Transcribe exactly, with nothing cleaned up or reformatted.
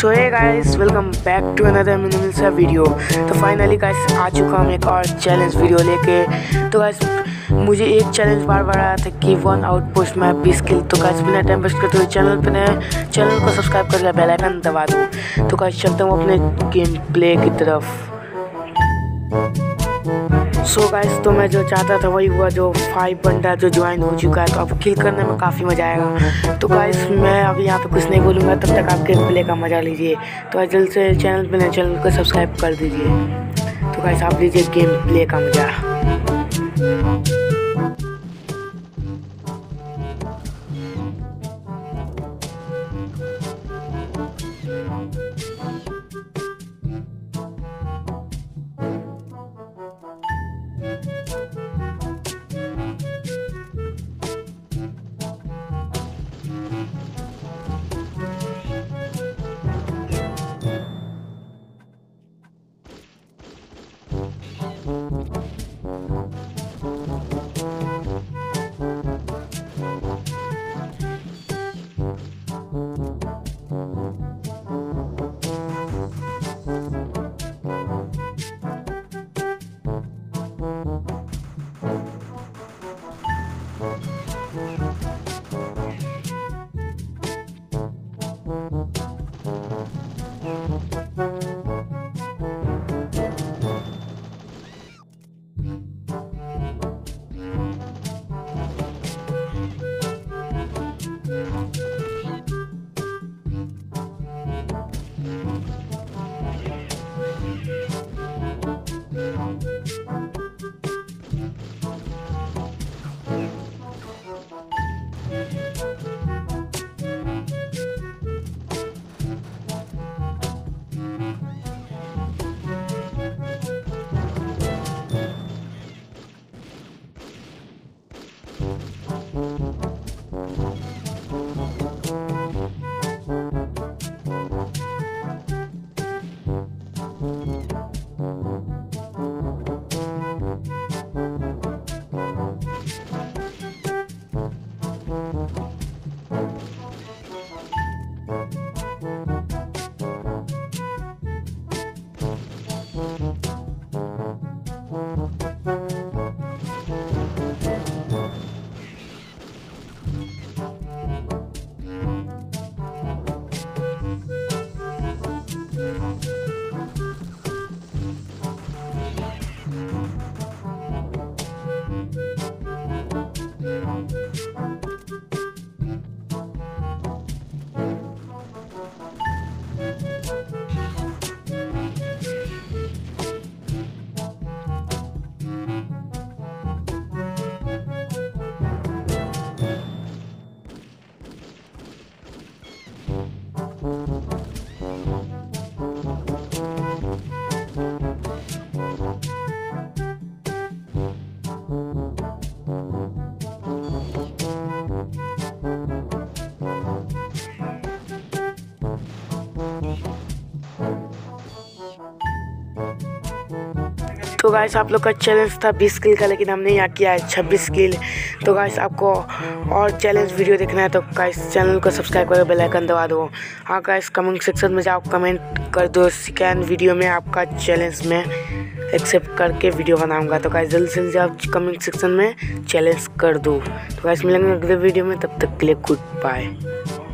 So hey guys, welcome back to another mini militia video. तो finally guys आ चुका हम एक और चैलेंज वीडियो लेके। तो गाइस मुझे एक चैलेंज बार बार आया था कि वन आउटपोस्ट मैप बीस किल। तो गाइस बिना टाइम वेस्ट करते हुए चैनल पे नए चैनल को सब्सक्राइब करके बेल आइकन दबा दो। तो गाइस चलता हूँ अपने गेम प्ले की तरफ। सो so गाइस, तो मैं जो चाहता था वही हुआ, जो फाइव बंदा जो ज्वाइन हो चुका है। तो अब किल करने में काफ़ी मज़ा आएगा। तो गाइस मैं अभी यहाँ पे कुछ नहीं बोलूँगा, तब तक आप गेम प्ले का मज़ा लीजिए। तो आज जल्द से चैनल पे नए चैनल को सब्सक्राइब कर दीजिए। तो गाइस आप लीजिए गेम प्ले का मज़ा। तो गाइस आप लोग का चैलेंज था बीस किल का, लेकिन हमने यहाँ किया है छब्बीस किल। तो गाइस आपको और चैलेंज वीडियो देखना है तो गाइस चैनल को सब्सक्राइब करके बेल आइकन दबा दो। हाँ गाइस कमेंट सेक्शन में जाओ, कमेंट कर दो सेकेंड वीडियो में आपका चैलेंज में एक्सेप्ट करके वीडियो बनाऊंगा। तो गाइस जल्द से जल्द आप कमेंट सेक्शन में चैलेंज कर दो। तो गाइस मिलेंगे अगले वीडियो में, तब तक के लिए गुड बाय।